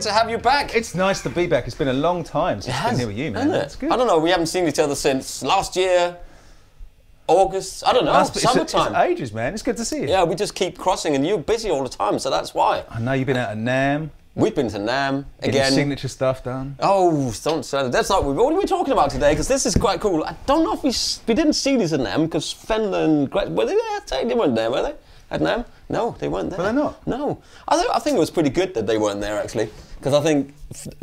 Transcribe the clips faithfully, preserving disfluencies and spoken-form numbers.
To have you back. It's nice to be back. It's been a long time since I've been here with you, man. That's good. I don't know. We haven't seen each other since last year, August. I don't know. Last, summertime. It's, it's ages, man. It's good to see you. Yeah, we just keep crossing, and you're busy all the time, so that's why. I know you've been out at NAMM. We've been to NAMM again. Getting signature stuff done. Oh, don't say that. That's not what we're talking about today, because this is quite cool. I don't know if we we didn't see these at NAMM because Fenler and Gretsch, were they there? They weren't there, were they? At NAMM? No, they weren't there. Were they not? No. I, th I think it was pretty good that they weren't there, actually, because I think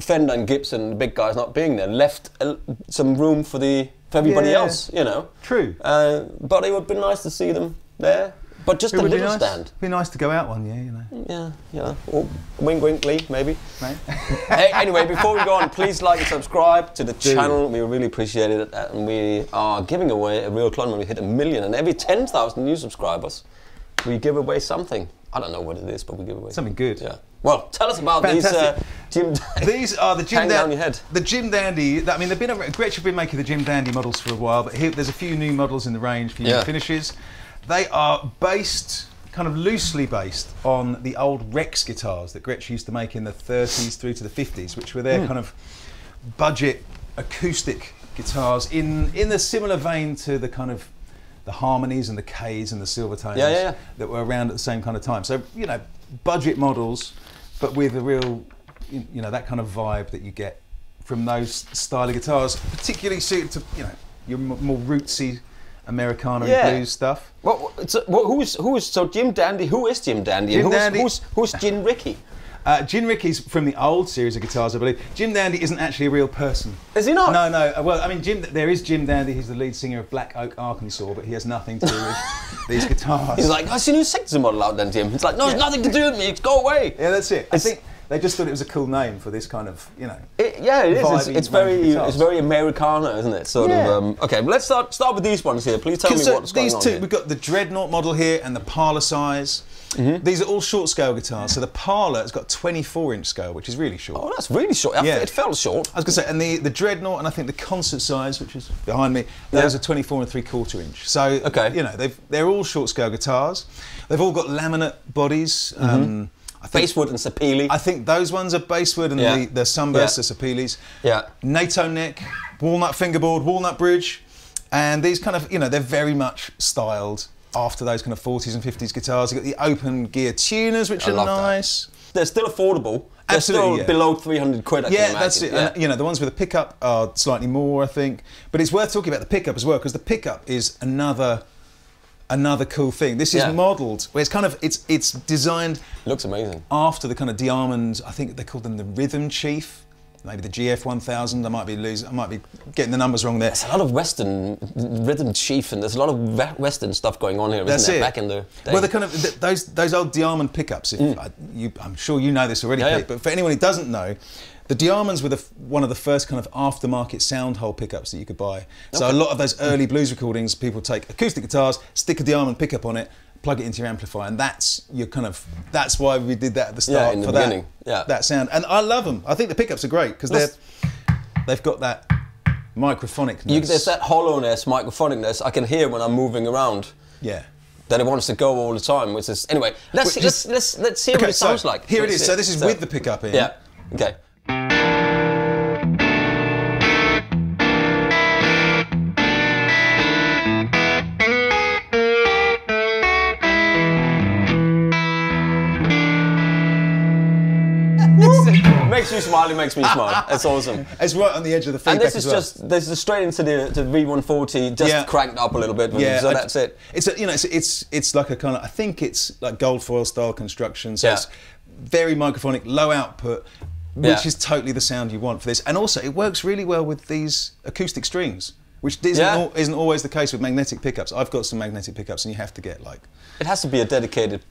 Fender and Gibson, the big guys not being there, left a, some room for the for everybody yeah. else, you know. True. Uh, but it would be nice to see them there. But just it a little be nice. stand. It'd be nice to go out one year, you know. Yeah, yeah. Or wink, wink, Lee, maybe. Right. Hey, anyway, before we go on, please like and subscribe to the Dude. channel. We really appreciate it. And we are giving away a real clone when we hit a million. And every ten thousand new subscribers, we give away something. I don't know what it is, but we give away something good. Yeah. Well, tell us about Fantastic. these uh, Jim Dandy. These are the Jim Dandy. Down your head. The Jim Dandy. I mean, they've been Gretsch have been making the Jim Dandy models for a while, but here, there's a few new models in the range for new yeah. finishes. They are based, kind of loosely based, on the old Rex guitars that Gretsch used to make in the thirties through to the fifties, which were their mm. kind of budget acoustic guitars in in a similar vein to the kind of the harmonies and the K's and the Silvertones yeah, yeah, yeah. that were around at the same kind of time. So, you know, budget models, but with a real, you know, that kind of vibe that you get from those style of guitars, particularly suited to, you know, your more rootsy Americana yeah. and blues stuff. Well, so, well who's, who's, so Jim Dandy, who is Jim Dandy? Jim and who's, Dandy. Who's, who's Jim Rickey? Uh, Jim Rickey's from the old series of guitars, I believe. Jim Dandy isn't actually a real person. Is he not? No, no. Well, I mean, Jim, there is Jim Dandy. He's the lead singer of Black Oak Arkansas, but he has nothing to do with these guitars. He's like, I see a new signature model out then, Jim. It's like, no, yeah. it's nothing to do with me. It's go away. Yeah, that's it. It's I think they just thought it was a cool name for this kind of, you know. It, yeah, it is. It's, it's very, it's very Americana, isn't it? Sort yeah. of. Um, okay, but let's start start with these ones here. Please tell me so what's going on. These two, here. We've got the Dreadnought model here and the Parlour size. Mm-hmm. These are all short scale guitars. So the Parlour has got twenty-four inch scale, which is really short. Oh, that's really short. Yeah. It felt short. I was going to say, and the, the Dreadnought and I think the Concert size, which is behind me, those yeah. are twenty-four and three quarter inch. So, okay. you know, they've, they're all short scale guitars. They've all got laminate bodies. Mm-hmm. um, I think, Basswood and Sipili. I think those ones are Basswood and yeah. the, the Sunburst yeah. are Sipilis. Yeah. NATO neck, walnut fingerboard, walnut bridge. And these kind of, you know, they're very much styled after those kind of forties and fifties guitars. You've got the open gear tuners, which I are nice. That. They're still affordable. They're Absolutely, still yeah. below three hundred quid, I yeah, can that's it. Yeah. And, you know, the ones with the pickup are slightly more, I think. But it's worth talking about the pickup as well, because the pickup is another another cool thing. This is yeah. modelled. It's kind of it's it's designed. Looks amazing. After the kind of DeArmond, I think they called them the Rhythm Chief. Maybe the G F one thousand. I might be losing. I might be getting the numbers wrong there. There's a lot of Western Rhythm Chief, and there's a lot of Western stuff going on here, isn't That's there? It. Back in the day. Well, the kind of the, those those old DeArmond pickups. If mm. I, you, I'm sure you know this already, yeah, Pete, yeah. but for anyone who doesn't know, the DeArmonds were the, one of the first kind of aftermarket sound hole pickups that you could buy. So okay. a lot of those early blues recordings, people take acoustic guitars, stick a DeArmond pickup on it, plug it into your amplifier, and that's your kind of that's why we did that at the start yeah, in the for beginning. that yeah. that sound. And I love them. I think the pickups are great because they're they've got that microphonicness. You, there's that hollowness, microphonicness. I can hear when I'm moving around. Yeah. That it wants to go all the time, which is anyway. Let's which let's, is, let's let's hear okay, what it so sounds like. Here let's it is. See. So this is so, with the pickup in. Yeah. Okay. Makes you smile, it makes me smile. It's awesome. It's right on the edge of the feedback. And this is as well. just this is straight into the to V one forty, just yeah. cranked up a little bit. Yeah, so I, that's it. It's a, you know it's it's it's like a kind of I think it's like gold foil style construction. So yeah. it's very microphonic, low output, which yeah. is totally the sound you want for this. And also, it works really well with these acoustic strings, which isn't, yeah. al isn't always the case with magnetic pickups. I've got some magnetic pickups, and you have to get like... It has to be a dedicated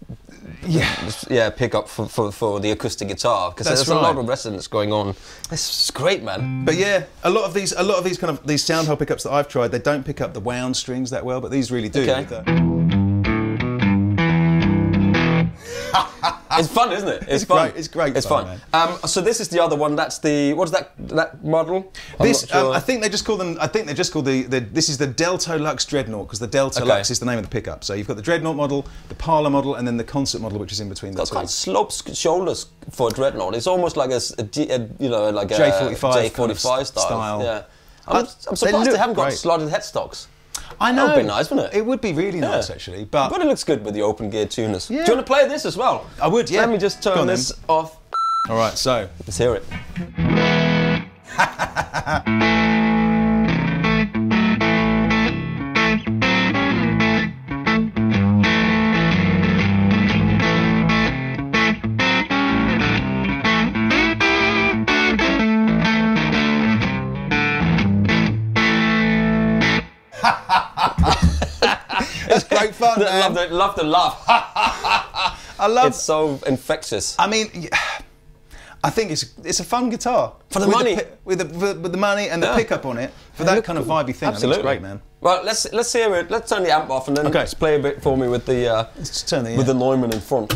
yeah, yeah pickup for, for, for the acoustic guitar, because there's right. a lot of resonance going on. It's great, man. But yeah, a lot of these, a lot of these kind of these sound hole pickups that I've tried, they don't pick up the wound strings that well, but these really do. Okay. It's fun, isn't it? It's, it's fun. Great. It's great. It's fun. fun. Um, so this is the other one. That's the what's that that model? I'm this sure. um, I think they just call them. I think they just call the, the this is the Deltoluxe Dreadnought, because the Deltoluxe okay. is the name of the pickup. So you've got the Dreadnought model, the Parlour model, and then the concert model, which is in between. It's got slopes shoulders for a Dreadnought. It's almost like a, a, a you know like a J forty-five kind of style. style. Yeah. I'm, I'm surprised they, they haven't great. got slotted headstocks. I know. That would be nice, wouldn't it? It would be really yeah. nice, actually. But but it looks good with the open gear tuners. Yeah. Do you want to play this as well? I would, yeah. Let me just turn on, this then. off. All right, so. Let's hear it. Fun, love, the, love the laugh. I love it's so infectious. I mean, I think it's it's a fun guitar for the with money, the, with, the, with the money and the yeah. pickup on it for that kind of vibey thing. Absolutely, I think it's great, man. Well, let's let's hear it. Let's turn the amp off and then okay. let's play a bit for me with the uh, let's turn the, with yeah. the Neumann in front.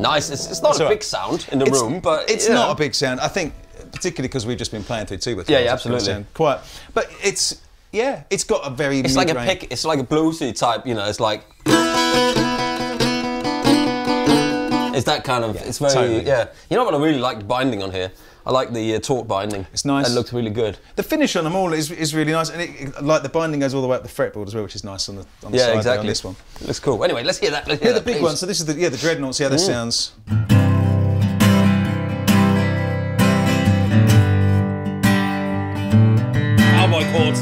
Nice. It's, it's not That's a right. big sound in the it's, room, but it's yeah. not a big sound. I think, particularly because we've just been playing through two with yeah, yeah, absolutely, quiet. But it's yeah, it's got a very it's like a pick. It's like a bluesy type. You know, it's like it's that kind of. Yeah, it's very totally. yeah. You know what I really like the binding on here. I like the uh, taut binding. It's nice. It looks really good. The finish on them all is, is really nice, and it, like the binding goes all the way up the fretboard as well, which is nice on the on the yeah, side exactly. on this one. It looks cool. Anyway, let's hear that. Let's hear yeah, that, the big please. one. So this is the yeah the Dreadnought. See how this mm. sounds. Cowboy chords.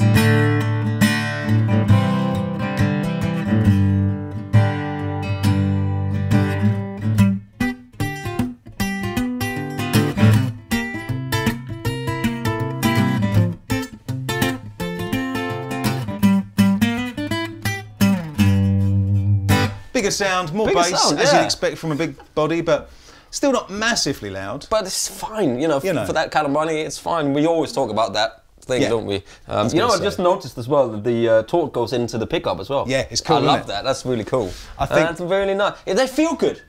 Sound more Bigger bass sound, yeah. as you'd expect from a big body, but still not massively loud. But it's fine, you know, you know. for that kind of money, it's fine. We always talk about that thing, yeah. don't we? Um, you know, I just noticed as well that the uh, torque goes into the pickup as well. Yeah, it's cool. I love it? that. That's really cool. I think uh, that's really nice. Yeah, they feel good.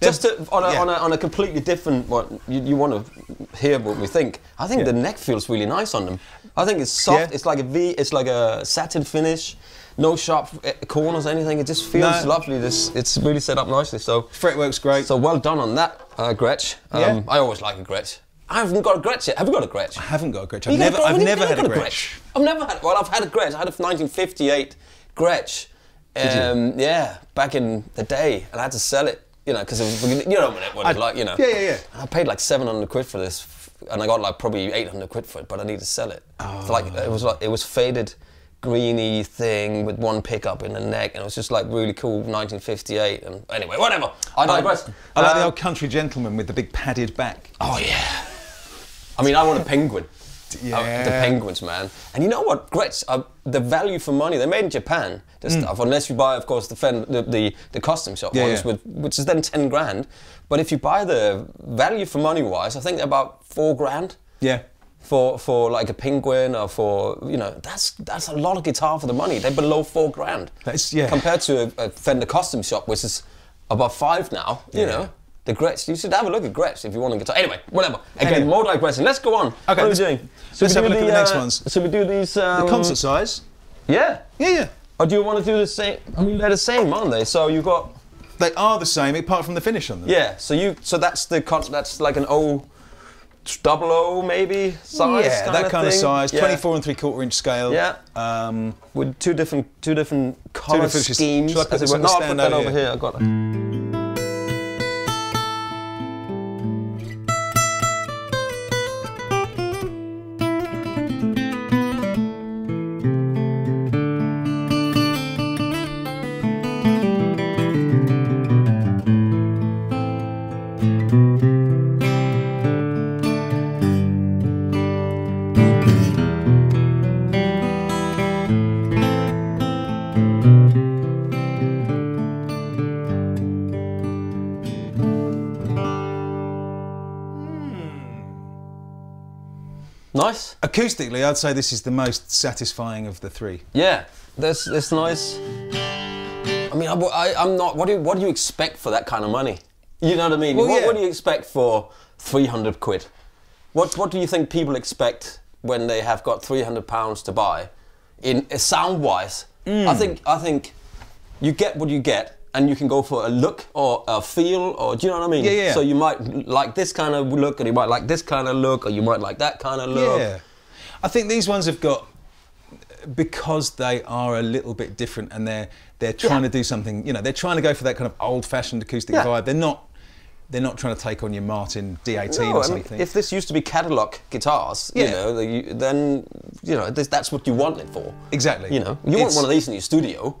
They're, just to, on, a, yeah. on, a, on a completely different. What well, you, you want to hear what we think? I think yeah. the neck feels really nice on them. I think it's soft. Yeah. It's like a V. It's like a satin finish. no sharp corners, anything. It just feels no. lovely. This it's really set up nicely. So fret works great. So well done on that, uh, Gretsch. Um, yeah. I always like a Gretsch. I haven't got a Gretsch yet. Have you got a Gretsch? I haven't got a Gretsch. I've never, got, I've never had a Gretsch. Gretsch. I've never had. Well, I've had a Gretsch. I had a nineteen fifty-eight Gretsch. Um, yeah, back in the day, and I had to sell it. You know, because you know what it was like. You know. Yeah, yeah, yeah. And I paid like seven hundred quid for this, and I got like probably eight hundred quid for it. But I need to sell it. Oh. It's like it was like it was faded, greeny thing with one pickup in the neck, and it was just like really cool nineteen fifty-eight. And anyway, whatever. I digress. Um, I like the old country gentleman with the big padded back. Oh yeah. I mean, I want a penguin. Yeah. Uh, the penguins, man. And you know what? Gretsch, uh, the value for money, they're made in Japan, this mm. stuff, unless you buy, of course, the fen the, the, the custom shop yeah, ones, yeah. With, which is then ten grand. But if you buy the value for money wise, I think they're about four grand. Yeah. For, for like a penguin or for, you know, that's that's a lot of guitar for the money. They're below four grand. That's, yeah. Compared to a, a Fender custom shop, which is above five now, you yeah. know. The Gretsch. You should have a look at Gretsch if you want to guitar. Anyway, whatever. Again, anyway. More digressing. Let's go on. Okay. What are we doing? So let's we have a look the, at the next uh, ones. So we do these... Um, the concert size? Yeah. Yeah, yeah. Or do you want to do the same? I mean, they're the same, aren't they? So you've got... They are the same, apart from the finish on them. Yeah, so you... So that's the... That's like an O... Double O, maybe? Size yeah, kind that of kind thing. Of size. Yeah. twenty-four and three quarter inch scale. Yeah. Um, With two different... Two different colour schemes. Should I put this on the stand over here? No, I'll put that over here. I've got that. Nice. Acoustically, I'd say this is the most satisfying of the three. Yeah, that's that's nice. I mean, I, I, I'm not. What do you, what do you expect for that kind of money? You know what I mean? Well, what, yeah. what do you expect for three hundred quid? What what do you think people expect when they have got three hundred pounds to buy? In uh, sound wise, mm. I think I think you get what you get. And you can go for a look or a feel, or do you know what I mean? Yeah, yeah. So you might like this kind of look, or you might like this kind of look, or you might like that kind of look. Yeah. I think these ones have got, because they are a little bit different, and they're they're trying yeah. to do something. You know, they're trying to go for that kind of old-fashioned acoustic yeah. vibe. They're not they're not trying to take on your Martin D eighteen no, or something. I mean, if this used to be catalog guitars, yeah. you know, then you know this, that's what you want it for. Exactly. You know, you it's, want one of these in your studio.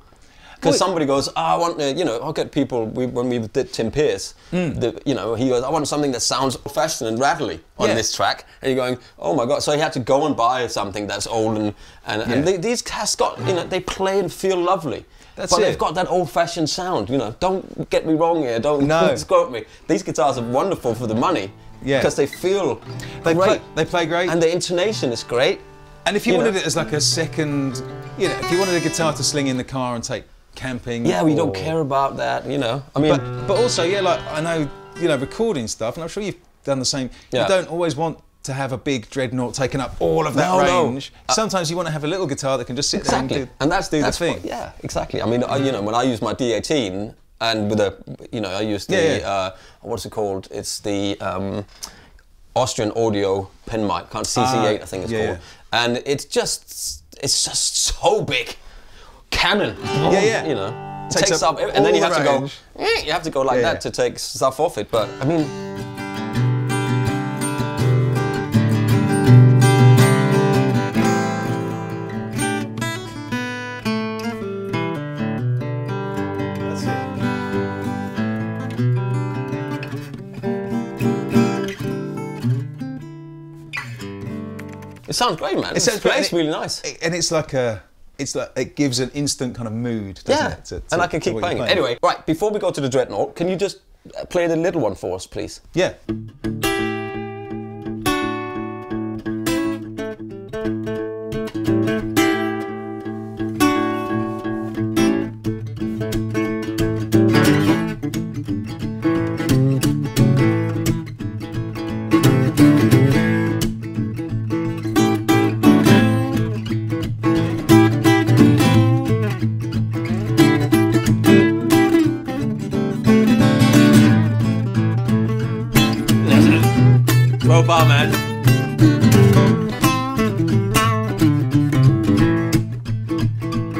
Because somebody goes, oh, I want, to, you know, I'll get people, we, when we did Tim Pierce, mm. the, you know, he goes, I want something that sounds old-fashioned and rattly on yeah. this track. And you're going, oh my God. So he had to go and buy something that's old and, and, yeah. and they, these cats got, you know, they play and feel lovely. That's but it. They've got that old-fashioned sound, you know. Don't get me wrong here, don't no. quote me. These guitars are wonderful for the money yeah. because they feel they great. Play, they play great. And the intonation is great. And if you, you wanted know. It as like a second, you know, if you wanted a guitar to sling in the car and take camping. Yeah, we or... don't care about that, you know. I mean, but, but also, yeah, like I know, you know, recording stuff, and I'm sure you've done the same. Yeah. You don't always want to have a big Dreadnought taking up all of that no, range. No. Sometimes you want to have a little guitar that can just sit exactly. there and, do, and that's do that's the thing. What, yeah, exactly. I mean, I, you know, when I use my D eighteen, and with a, you know, I use the yeah, yeah. Uh, what's it called? It's the um, Austrian Audio pen mic, C C eight, uh, I think it's yeah. called, and it's just it's just so big. Cannon, yeah, yeah, you know, takes, takes up, up and then you have range. To go. You have to go like yeah, that yeah. to take stuff off it. But I mean, that's it. It sounds great, man. It sounds great. It's really nice, and it's like a. It's like it gives an instant kind of mood, doesn't yeah. it? To, to, and I can keep playing it. Anyway, right, before we go to the Dreadnought, can you just play the little one for us, please? Yeah. Slow bomb, man.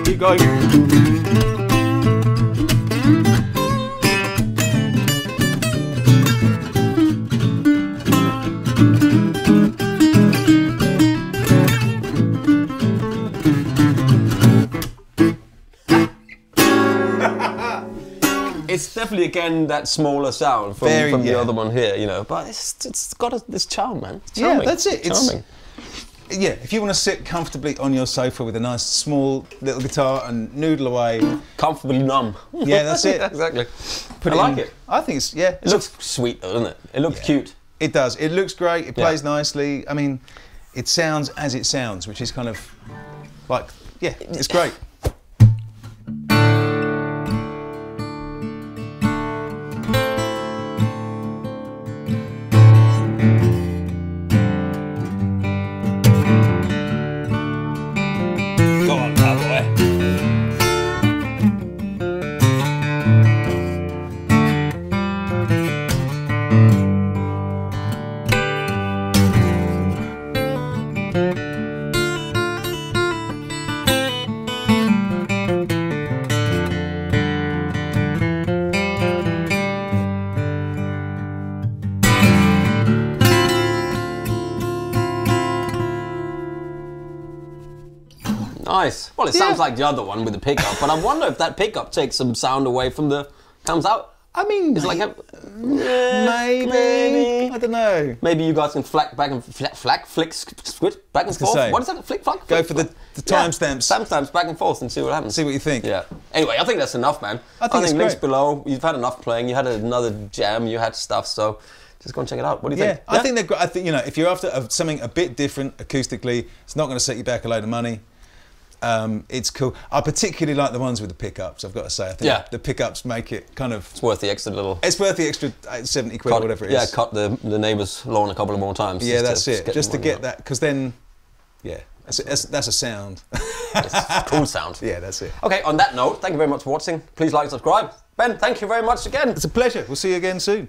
Keep going. It's definitely again that smaller sound from, Very, from the yeah. other one here, you know. But it's it's got a, this charm, man. It's charming. Yeah, that's it. It's charming. Yeah, if you want to sit comfortably on your sofa with a nice small little guitar and noodle away, comfortably numb. Yeah, that's it. Exactly. Put I it like in. it. I think it's yeah. It, it looks, looks sweet, though, doesn't it? It looks yeah. cute. It does. It looks great. It plays yeah. nicely. I mean, it sounds as it sounds, which is kind of like yeah, it's great. Nice. Well, it sounds yeah. like the other one with the pickup, but I wonder if that pickup takes some sound away from the comes out. I mean, it's like a, maybe, maybe I don't know. Maybe you guys can flack back and flack, flack flick, squid back and forth. Say, what is that? Flick, flack. Go flick, for the, the timestamps. Yeah, timestamps back and forth and see what happens. See what you think. Yeah. Anyway, I think that's enough, man. I think, I think links great. below. You've had enough playing. You had another jam. You had stuff. So just go and check it out. What do you yeah, think? I yeah, think they've got, I think you know, if you're after something a bit different acoustically, it's not going to set you back a load of money. Um, it's cool. I particularly like the ones with the pickups, I've got to say. I think yeah. the pickups make it kind of... It's worth the extra little... It's worth the extra seventy quid cut, or whatever it yeah, is. Yeah, cut the, the neighbour's lawn a couple of more times. Yeah, that's it. Just to get, just to get that, because then... Yeah, that's, that's, that's a sound. It's a cool sound. Yeah, that's it. Okay, on that note, thank you very much for watching. Please like and subscribe. Ben, thank you very much again. It's a pleasure. We'll see you again soon.